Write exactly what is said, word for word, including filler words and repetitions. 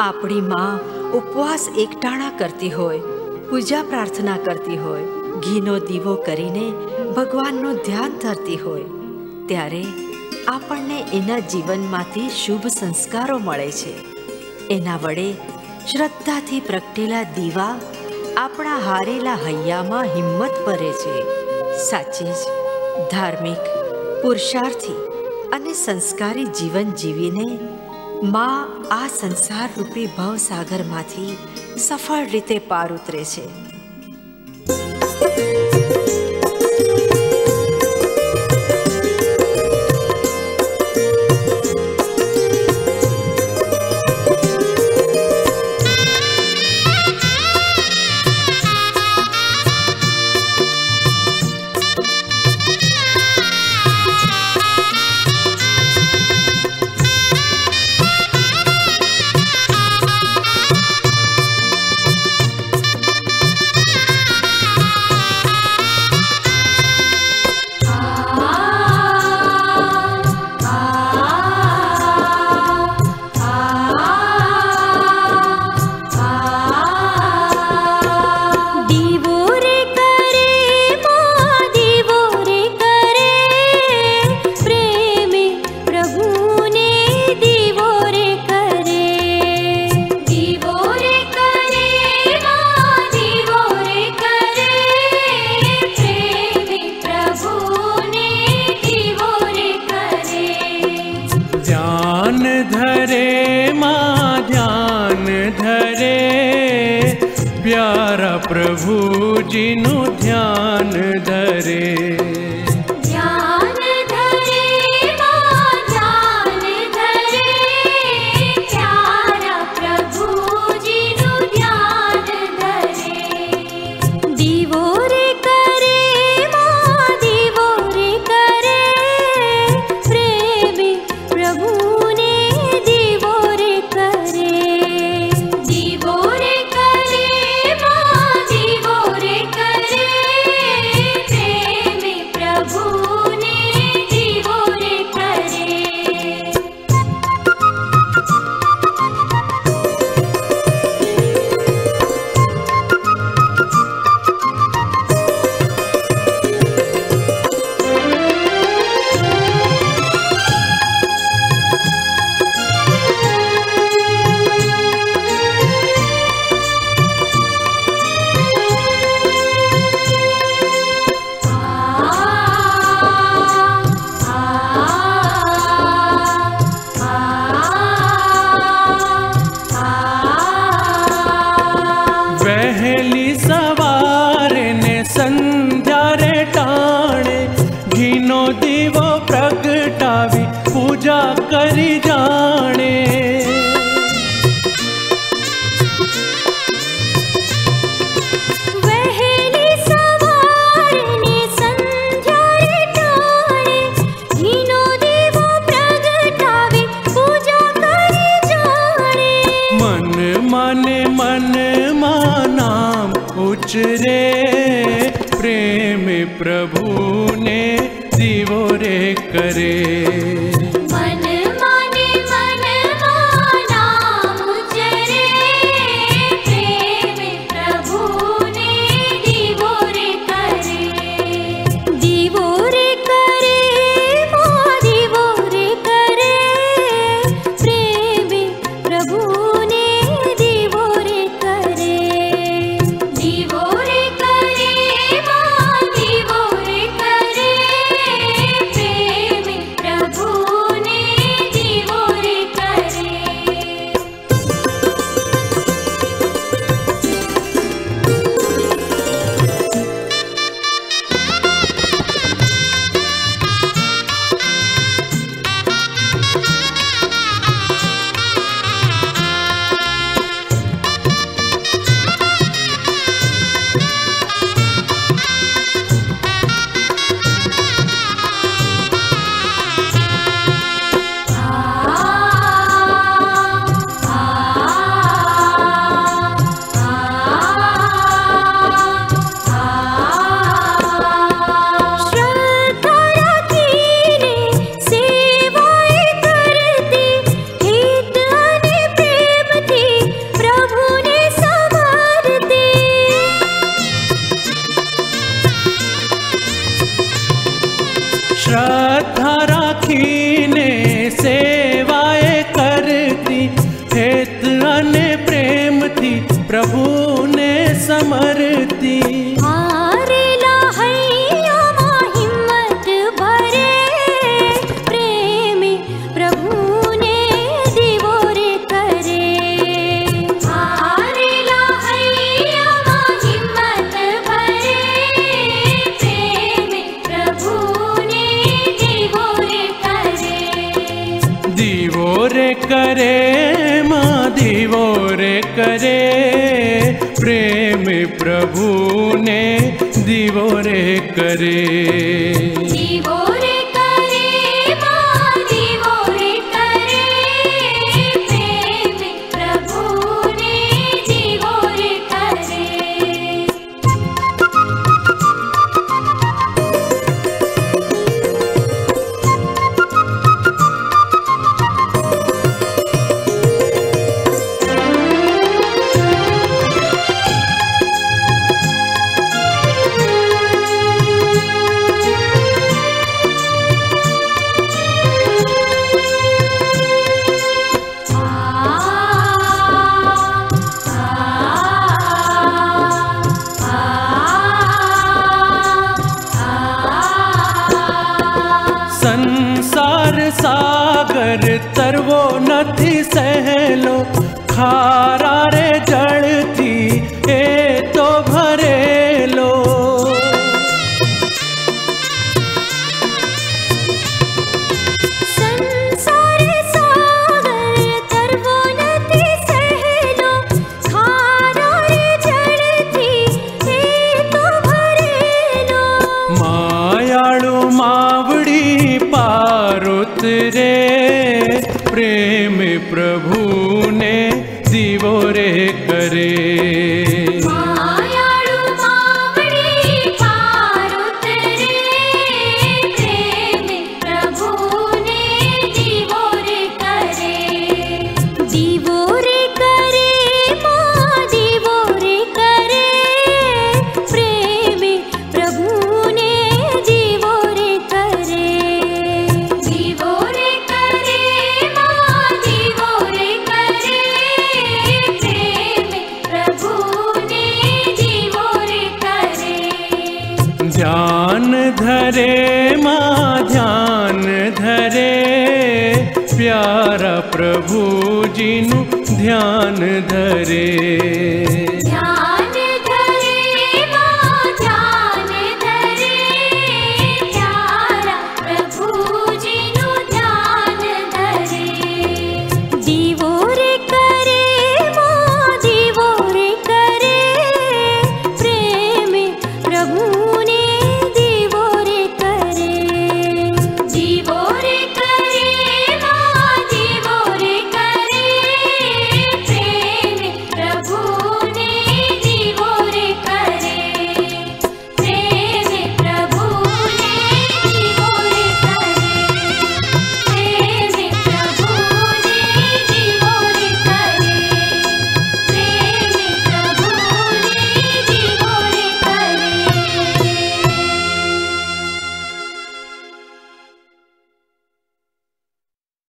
आपणी मां उपवास एकटाणा करती होय, पूजा प्रार्थना करती होय, घीनो दीवो करीने भगवाननो ध्यान धरती होय, त्यारे आपणने एना जीवनमांथी शुभ संस्कारो मळे छे। एना वडे श्रद्धाथी प्रगटेला दीवा आपणा हारेला हૈયામાં હિંમત ભરે છે। સાચે જ ધાર્મિક, પુરુષાર્થી અને સંસ્કારી જીવન જીવીને માં આ સંસાર રૂપી ભવસાગરમાંથી સફળ રીતે પાર ઉતરે છે। Oh श्रद्धा राखीने सेवाएं करती, हेत अने प्रेम थी प्रभु ने समरती। दीवो रे करे माँ दीवो रे करे, प्रेम प्रभु ने दीवो रे करे। दीवो रे करे माँ दीवो रे करे, प्रेम प्रभु ने दीवो रे करे। संसार सागर तरवो नथी सहलो, खारा रे जल थी ए तो भरेलो। संसार सागर तरवो नथी सहलो, खारा रे जल थी ए तो भरेलो। मायाळु मावडी पार उतरे, प्रेम प्रभु ने दीवो रे करे। मायाळु मावडी पार उतरे, प्रेम प्रभु ने दीवो रे करे। दीवो रे करे माँ दीवो रे करे, प्रेम प्रभु ने दीवो रे करे। ध्यान धरे माँ ध्यान धरे, प्यारा प्रभु जी नु ध्यान धरे।